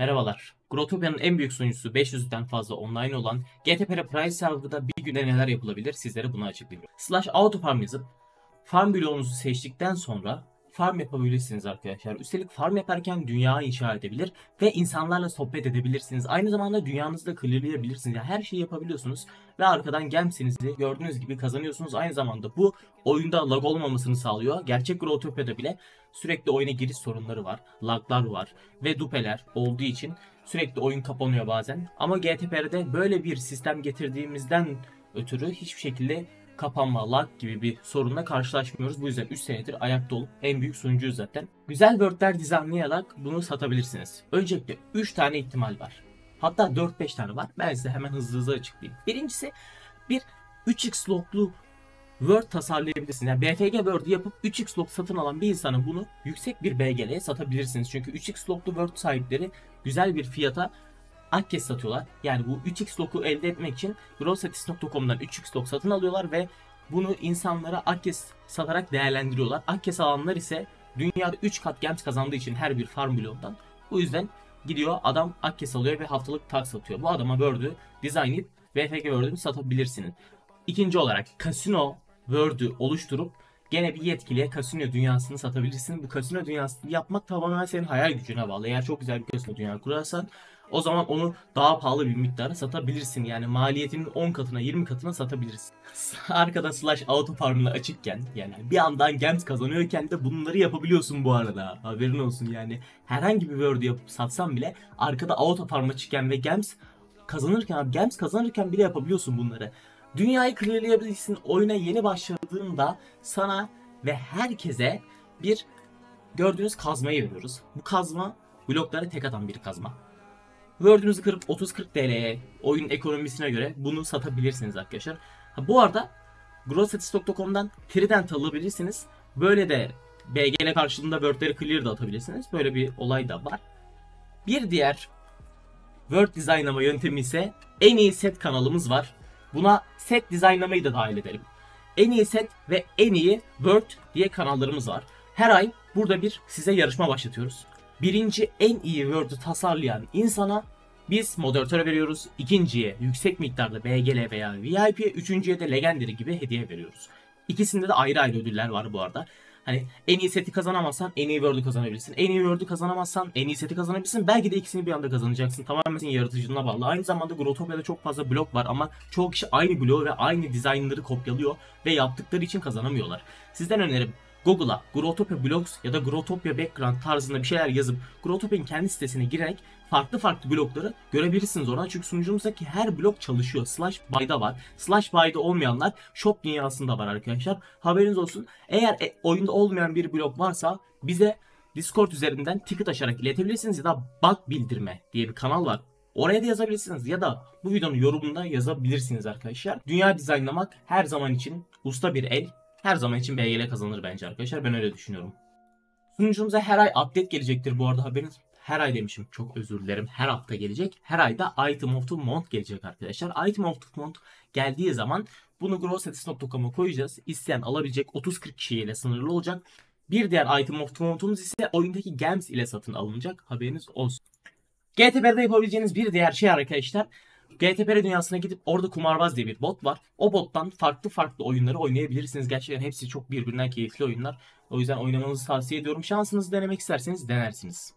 Merhabalar. Growtopia'nın en büyük sunucusu 500'den fazla online olan GTPR Price Server'da bir günde neler yapılabilir sizlere bunu açıklayayım. /autofarm yazıp farm bloğunuzu seçtikten sonra farm yapabilirsiniz arkadaşlar. Üstelik farm yaparken dünyayı inşa edebilir ve insanlarla sohbet edebilirsiniz. Aynı zamanda dünyanızı da clearlayabilirsiniz. Yani her şeyi yapabiliyorsunuz ve arkadan gemsinizi gördüğünüz gibi kazanıyorsunuz. Aynı zamanda bu oyunda lag olmamasını sağlıyor. Gerçek Growtopia'da bile sürekli oyuna giriş sorunları var, laglar var ve dupeler olduğu için sürekli oyun kapanıyor bazen. Ama GTPR'de böyle bir sistem getirdiğimizden ötürü hiçbir şekilde kapanma, lag gibi bir sorunla karşılaşmıyoruz. Bu yüzden 3 senedir ayakta olup en büyük sunucuyuz zaten. Güzel wordler dizaynlayarak bunu satabilirsiniz. Öncelikle 3 tane ihtimal var. Hatta 4-5 tane var. Ben size hemen hızlı açıklayayım. Birincisi, bir 3x loglu word tasarlayabilirsiniz. Yani BFG word'u yapıp 3x log satın alan bir insana bunu yüksek bir BGL'ye satabilirsiniz. Çünkü 3x loglu word sahipleri güzel bir fiyata akkes satıyorlar. Yani bu 3x log'u elde etmek için Growsatis.com'dan 3x log satın alıyorlar ve bunu insanlara akkes satarak değerlendiriyorlar. Akkes alanlar ise dünyada 3 kat gems kazandığı için her bir farm bloğundan. Bu yüzden gidiyor adam akkes alıyor ve haftalık tak satıyor. Bu adama Word'ü dizaynlayıp VFG Word'ünü satabilirsiniz. İkinci olarak Casino Word'ü oluşturup gene bir yetkiliye kasino dünyasını satabilirsin. Bu kasino dünyasını yapmak tamamen senin hayal gücüne bağlı. Eğer çok güzel bir kasino dünyası kurarsan o zaman onu daha pahalı bir miktara satabilirsin. Yani maliyetinin 10 katına 20 katına satabilirsin. Arkada /autofarm'la açıkken, yani bir yandan gems kazanıyorken de bunları yapabiliyorsun bu arada. Haberin olsun yani. Herhangi bir word yapıp satsan bile arkada autofarm açıkken ve gems kazanırken, bile yapabiliyorsun bunları. Dünyayı clearlayabilirsin. Oyuna yeni başladığında sana ve herkese bir gördüğünüz kazmayı veriyoruz. Bu kazma bloklara tek atan bir kazma. Word'ünüzü kırıp 30-40 TL'ye oyun ekonomisine göre bunu satabilirsiniz arkadaşlar. Bu arada Growsatis.com'dan Trident alabilirsiniz. Böyle de BGL karşılığında Word'leri clear da atabilirsiniz. Böyle bir olay da var. Bir diğer Word dizaynlama yöntemi ise en iyi set kanalımız var. Buna set dizaynlamayı da dahil edelim. En iyi set ve en iyi word diye kanallarımız var. Her ay burada bir size yarışma başlatıyoruz. Birinci en iyi word'u tasarlayan insana biz moderatör veriyoruz. İkinciye yüksek miktarda BGL veya VIP, üçüncüye de legendary gibi hediye veriyoruz. İkisinde de ayrı ayrı ödüller var bu arada. Hani en iyi seti kazanamazsan en iyi word'u kazanabilirsin. En iyi word'u kazanamazsan en iyi seti kazanabilirsin. Belki de ikisini bir anda kazanacaksın. Tamamen senin yaratıcılığına bağlı. Aynı zamanda Growtopia'da çok fazla blok var ama çoğu kişi aynı bloğu ve aynı dizaynları kopyalıyor ve yaptıkları için kazanamıyorlar. Sizden önerim, Google'a Growtopia Blogs ya da Growtopia Background tarzında bir şeyler yazıp Growtopia'nın kendi sitesine girerek farklı blokları görebilirsiniz oradan. Çünkü sunucumuzdaki her blok çalışıyor. /buy'da var. /buy'da olmayanlar shop dünyasında var arkadaşlar. Haberiniz olsun. Eğer oyunda olmayan bir blok varsa bize Discord üzerinden ticket açarak iletebilirsiniz ya da bug bildirme diye bir kanal var. Oraya da yazabilirsiniz ya da bu videonun yorumunda yazabilirsiniz arkadaşlar. Dünya dizaynlamak her zaman için usta bir el. Her zaman için BGL kazanır bence arkadaşlar. Ben öyle düşünüyorum. Sunucumuza her ay update gelecektir bu arada, haberiniz. Her ay demişim, çok özür dilerim. Her hafta gelecek. Her ayda Item of the Month gelecek arkadaşlar. Item of the Month geldiği zaman bunu Growsatis.com'a koyacağız. İsteyen alabilecek, 30-40 kişiyle sınırlı olacak. Bir diğer Item of the Month'umuz ise oyundaki gems ile satın alınacak. Haberiniz olsun. GTPR'de yapabileceğiniz bir diğer şey arkadaşlar, GTPR dünyasına gidip orada kumarbaz diye bir bot var. O bottan farklı oyunları oynayabilirsiniz. Gerçekten hepsi çok birbirinden keyifli oyunlar. O yüzden oynamanızı tavsiye ediyorum. Şansınızı denemek isterseniz denersiniz.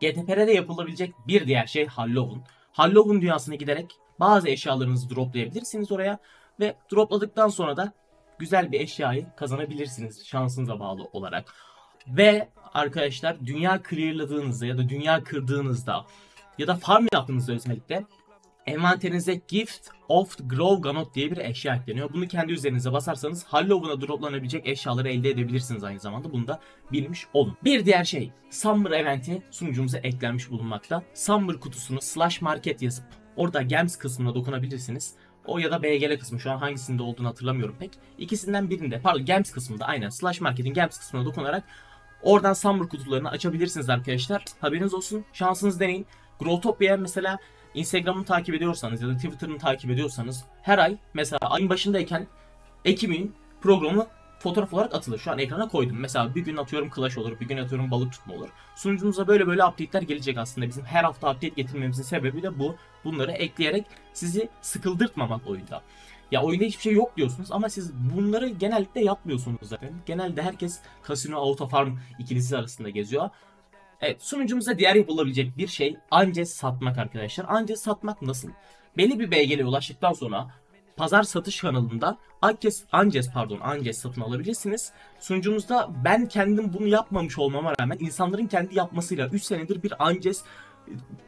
GTPR'de yapılabilecek bir diğer şey Halloween. Halloween dünyasına giderek bazı eşyalarınızı droplayabilirsiniz oraya. Ve dropladıktan sonra da güzel bir eşyayı kazanabilirsiniz şansınıza bağlı olarak. Ve arkadaşlar dünya clearladığınızda ya da dünya kırdığınızda ya da farm yaptığınızda özellikle envanterinize Gift of Grove Ganot diye bir eşya ekleniyor. Bunu kendi üzerinize basarsanız Halloween'a droplanabilecek eşyaları elde edebilirsiniz aynı zamanda. Bunu da bilmiş olun. Bir diğer şey, Summer Event'i sunucumuza eklenmiş bulunmakta. Summer kutusunu /market yazıp orada Games kısmına dokunabilirsiniz. O ya da BGL kısmı, şu an hangisinde olduğunu hatırlamıyorum pek. İkisinden birinde, pardon, Games kısmında, aynen /marketin Games kısmına dokunarak oradan Summer kutularını açabilirsiniz arkadaşlar. Haberiniz olsun, şansınızı deneyin. Growtopia'ya mesela Instagram'ı takip ediyorsanız ya da Twitter'ını takip ediyorsanız her ay mesela ayın başındayken Ekim'in programı fotoğraf olarak atılır. Şu an ekrana koydum. Mesela bir gün atıyorum Clash olur, bir gün atıyorum balık tutma olur. Sunucunuza böyle böyle update'ler gelecek aslında. Bizim her hafta update getirmemizin sebebi de bu. Bunları ekleyerek sizi sıkıldırtmamak oyunda. Ya oyunda hiçbir şey yok diyorsunuz ama siz bunları genellikle yapmıyorsunuz zaten. Genelde herkes Casino Auto Farm ikilisi arasında geziyor. Evet, sunucumuzda diğer yapılabilecek bir şey anca satmak arkadaşlar. Anca satmak nasıl? Belli bir BGL'ye ulaştıktan sonra pazar satış kanalında Ances satın alabilirsiniz. Sunucumuzda ben kendim bunu yapmamış olmama rağmen insanların kendi yapmasıyla 3 senedir bir Ances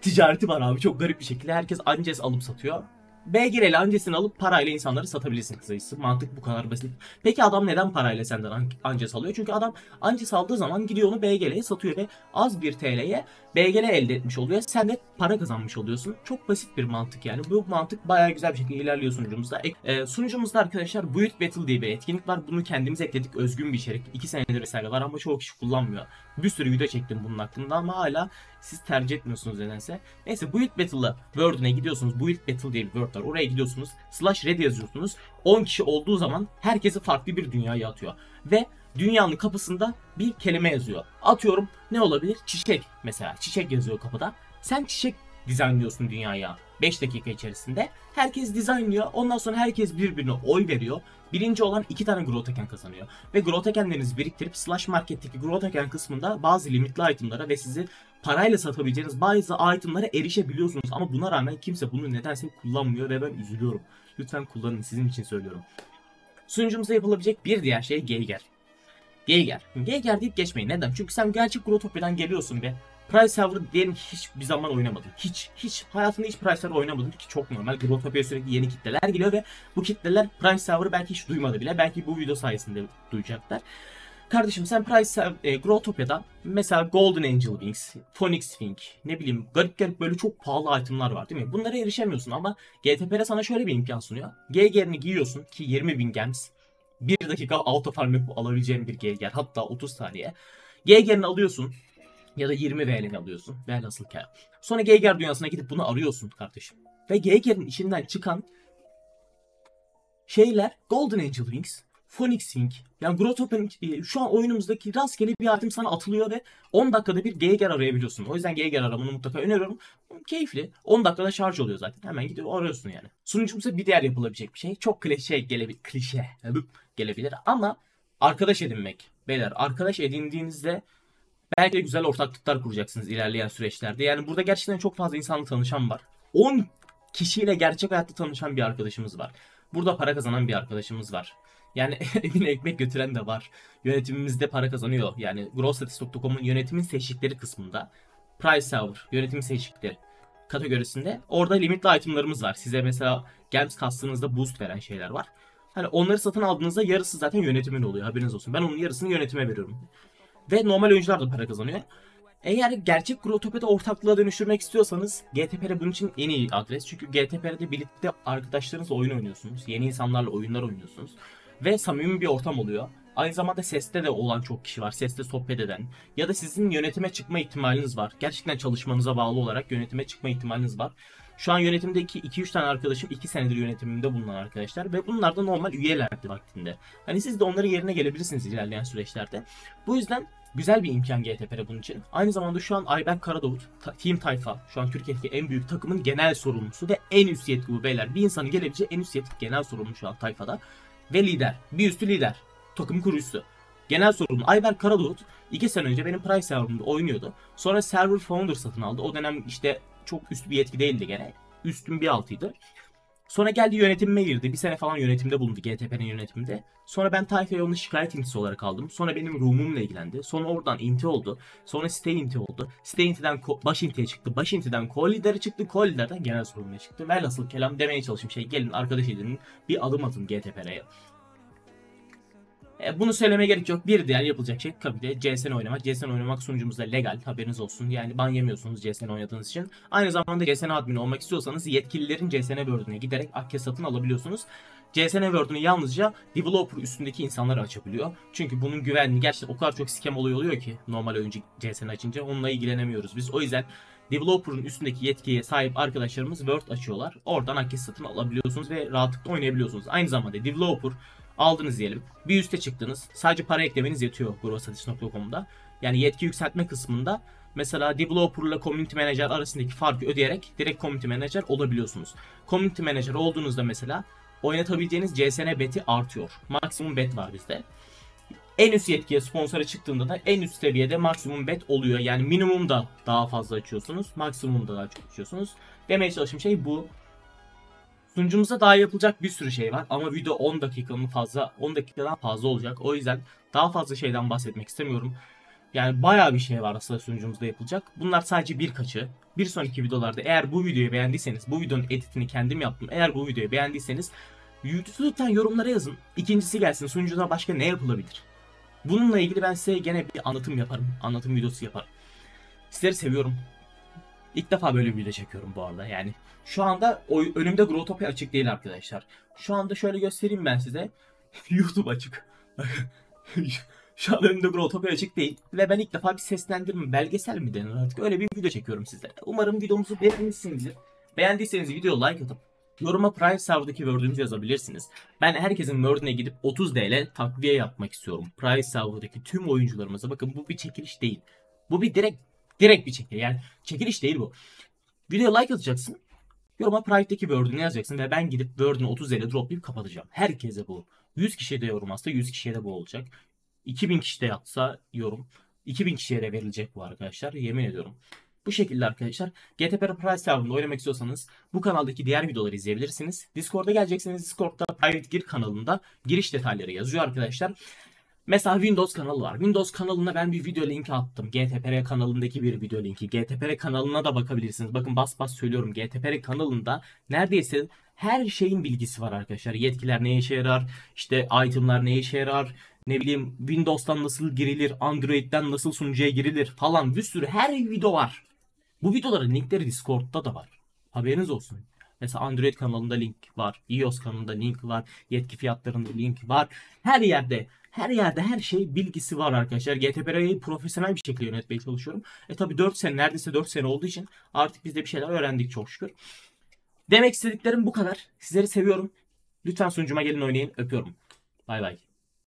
ticareti var abi. Çok garip bir şekilde herkes Ances alıp satıyor. BGL ile Ances'ini alıp parayla insanları satabilirsiniz sayısı. Mantık bu kadar basit. Peki adam neden parayla senden Ances alıyor? Çünkü adam Ances aldığı zaman gidiyor onu BGL'ye satıyor ve az bir TL'ye BGL elde etmiş oluyor. Sen de para kazanmış oluyorsun. Çok basit bir mantık yani. Bu mantık bayağı güzel bir şekilde ilerliyor sunucumuzda. Sunucumuzda arkadaşlar Build Battle diye bir etkinlik var. Bunu kendimiz ekledik. Özgün bir içerik. 2 senedir vesaire var ama çoğu kişi kullanmıyor. Bir sürü video çektim bunun hakkında ama hala siz tercih etmiyorsunuz nedense. Neyse Build Battle'la Word'üne gidiyorsunuz. Build Battle diye bir Word var. Oraya gidiyorsunuz. /red yazıyorsunuz. 10 kişi olduğu zaman herkesi farklı bir dünyaya atıyor. Ve dünyanın kapısında bir kelime yazıyor. Atıyorum ne olabilir? Çiçek mesela. Çiçek yazıyor kapıda. Sen çiçek dizaynlıyorsun dünyaya. 5 dakika içerisinde. Herkes dizaynlıyor. Ondan sonra herkes birbirine oy veriyor. Birinci olan 2 tane Growtaken kazanıyor. Ve Growtakenlerinizi biriktirip /marketteki Growtaken kısmında bazı limitli itemlara ve sizi parayla satabileceğiniz bazı itemlara erişebiliyorsunuz. Ama buna rağmen kimse bunu nedense kullanmıyor ve ben üzülüyorum. Lütfen kullanın, sizin için söylüyorum. Sunucumuzda yapılabilecek bir diğer şey Geiger. Geiger deyip geçmeyin. Neden? Çünkü sen gerçek Growtopia'dan geliyorsun ve Price Hover'ı diyelim hiçbir zaman oynamadın. Hiç. Hayatında hiç Price Hover oynamadın ki çok normal. Growtopia'ya sürekli yeni kitleler geliyor ve bu kitleler Price Hover'ı belki hiç duymadı bile. Belki bu video sayesinde duyacaklar. Kardeşim sen Growtopia'da mesela Golden Angel Wings, Phonic Sync, ne bileyim garip böyle çok pahalı itemlar var değil mi? Bunlara erişemiyorsun ama GTPR sana şöyle bir imkan sunuyor. Geiger'ini giyiyorsun ki 20.000 gems. 1 dakika auto farm alabileceğin bir Geiger. Hatta 30 saniye. Geiger'ini alıyorsun. Ya da 20 VL'ni alıyorsun. Velhasıl kelam. Sonra Geiger dünyasına gidip bunu arıyorsun kardeşim. Ve Geiger'in içinden çıkan şeyler Golden Angel Wings, Phonic Sync. Yani Growtopia'nın şu an oyunumuzdaki rastgele bir item sana atılıyor ve 10 dakikada bir Geiger arayabiliyorsun. O yüzden Geiger aramanı mutlaka öneriyorum. Keyifli. 10 dakikada şarj oluyor zaten. Hemen gidiyor arıyorsun yani. Sunucumuzda bir diğer yapılabilecek bir şey. Çok klişe gelebilir ama arkadaş edinmek. Beyler arkadaş edindiğinizde belki de güzel ortaklıklar kuracaksınız ilerleyen süreçlerde. Yani burada gerçekten çok fazla insanla tanışan var. 10 kişiyle gerçek hayatta tanışan bir arkadaşımız var. Burada para kazanan bir arkadaşımız var. Yani evine ekmek götüren de var. Yönetimimizde para kazanıyor. Yani Growsatis.com'un yönetimin seçtikleri kısmında. Price Hour, yönetimin seçtikleri kategorisinde. Orada limitli itemlarımız var. Size mesela games kastığınızda boost veren şeyler var. Hani onları satın aldığınızda yarısı zaten yönetimin oluyor. Haberiniz olsun. Ben onun yarısını yönetime veriyorum. Ve normal oyuncular da para kazanıyor. Eğer gerçek Growtopia'da ortaklığa dönüştürmek istiyorsanız GTPR bunun için en iyi adres. Çünkü GTPR'de birlikte arkadaşlarınızla oyun oynuyorsunuz. Yeni insanlarla oyunlar oynuyorsunuz. Ve samimi bir ortam oluyor. Aynı zamanda seste de olan çok kişi var. Seste sohbet eden. Ya da sizin yönetime çıkma ihtimaliniz var. Gerçekten çalışmanıza bağlı olarak yönetime çıkma ihtimaliniz var. Şu an yönetimdeki 2-3 tane arkadaşım 2 senedir yönetimimde bulunan arkadaşlar. Ve bunlar da normal üyelerdi vaktinde. Hani siz de onların yerine gelebilirsiniz ilerleyen süreçlerde. Bu yüzden güzel bir imkan GTPR bunun için. Aynı zamanda şu an Aybek Karadoğut, Team Tayfa, şu an Türkiye'deki en büyük takımın genel sorumlusu ve en üst yetki bu beyler. Bir insanın gelebileceği en üst yetki genel sorumlu şu an Tayfa'da. Ve lider, bir üstü lider, takım kurucusu. Genel sorumlu Aybek Karadoğut 2 sene önce benim Price server'ımda oynuyordu. Sonra server founder satın aldı. O dönem işte çok üst bir yetki değildi gene. Üstün bir altıydı. Sonra geldi yönetimime girdi. Bir sene falan yönetimde bulundu. GTP'nin yönetiminde. Sonra ben Tayfa'ya onu şikayet intisi olarak aldım. Sonra benim roomumla ilgilendi. Sonra oradan inti oldu. Sonra site inti oldu. Site intiden baş intiye çıktı. Baş intiden co-lider'e çıktı. Co-lider'den genel sorumluya çıktı. Velhasıl kelam demeye çalıştım. Gelin arkadaş edinin bir adım atın GTP'ye. Bunu söylemeye gerek yok. Bir diğer yapılacak şey tabii de CSN oynamak. CSN oynamak sunucumuzda legal, haberiniz olsun. Yani ban yemiyorsunuz CSN oynadığınız için. Aynı zamanda CSN admin olmak istiyorsanız yetkililerin CSN World'üne giderek akya satın alabiliyorsunuz. CSN World'ünü yalnızca developer üstündeki insanlar açabiliyor. Çünkü bunun güvenliği gerçekten o kadar çok skem oluyor ki normal oyuncu CSN açınca onunla ilgilenemiyoruz biz. O yüzden developer'ın üstündeki yetkiye sahip arkadaşlarımız Word açıyorlar. Oradan akya satın alabiliyorsunuz ve rahatlıkla oynayabiliyorsunuz. Aynı zamanda developer aldınız diyelim. Bir üste çıktınız. Sadece para eklemeniz yetiyor Growsatis.com'da. Yani yetki yükseltme kısmında mesela developer ile community manager arasındaki farkı ödeyerek direkt community manager olabiliyorsunuz. Community manager olduğunuzda mesela oynatabileceğiniz CSN beti artıyor. Maksimum bet var bizde. En üst yetkiye sponsora çıktığında da en üst seviyede maksimum bet oluyor. Yani minimumda daha fazla açıyorsunuz. Maksimumda daha çok açıyorsunuz. Demeye çalıştığım şey bu. Sunucumuza daha yapılacak bir sürü şey var ama video 10 dakikadan fazla olacak. O yüzden daha fazla şeyden bahsetmek istemiyorum. Yani bayağı bir şey var aslında sunucumuzda yapılacak. Bunlar sadece birkaçı. Bir sonraki videolarda eğer bu videoyu beğendiyseniz, bu videonun editini kendim yaptım. Eğer bu videoyu beğendiyseniz YouTube'dan yorumlara yazın. İkincisi gelsin, sunucuda başka ne yapılabilir? Bununla ilgili ben size gene bir anlatım yaparım. Anlatım videosu yaparım. Sizleri seviyorum. İlk defa böyle bir video çekiyorum bu arada yani. Şu anda önümde Growtopia açık değil arkadaşlar. Şu anda şöyle göstereyim ben size. YouTube açık. Şu an önümde Growtopia açık değil. Ve ben ilk defa bir seslendirme, belgesel mi denir artık, öyle bir video çekiyorum sizlere. Umarım videomuzu beğenmişsinizdir. Beğendiyseniz videoyu like atıp yoruma Prime Server'daki word'ünüzü yazabilirsiniz. Ben herkesin word'üne gidip 30 TL takviye yapmak istiyorum. Prime Server'daki tüm oyuncularımıza. Bakın bu bir çekiliş değil. Bu bir direkt bir çekiliş. Yani çekiliş değil bu. Videoya like atacaksın. Yoruma Pride'deki word'ünü yazacaksın ve ben gidip word'ünü 30 TL droplayıp kapatacağım. Herkese bu. 100 kişiye de yorum atsa 100 kişiye de bu olacak. 2000 kişi de yapsa yorum. 2000 kişiye de verilecek bu arkadaşlar. Yemin ediyorum. Bu şekilde arkadaşlar. GTPR Price Server'ında oynamak istiyorsanız bu kanaldaki diğer videoları izleyebilirsiniz. Discord'a gelecekseniz Discord'da Private Gir kanalında giriş detayları yazıyor arkadaşlar. Mesela Windows kanalı var. Windows kanalına ben bir video linki attım. GTPR kanalındaki bir video linki. GTPR kanalına da bakabilirsiniz. Bakın bas bas söylüyorum. GTPR kanalında neredeyse her şeyin bilgisi var arkadaşlar. Yetkiler neye işe yarar? İşte itemlar neye işe yarar? Ne bileyim Windows'tan nasıl girilir? Android'den nasıl sunucuya girilir? Falan bir sürü her video var. Bu videoların linkleri Discord'da da var. Haberiniz olsun. Mesela Android kanalında link var. iOS kanalında link var. Yetki fiyatlarında link var. Her yerde her şey bilgisi var arkadaşlar. GTPR'yi profesyonel bir şekilde yönetmeye çalışıyorum. Tabi 4 sene neredeyse 4 sene olduğu için artık biz de bir şeyler öğrendik çok şükür. Demek istediklerim bu kadar. Sizleri seviyorum. Lütfen sunucuma gelin oynayın. Öpüyorum. Bay bay.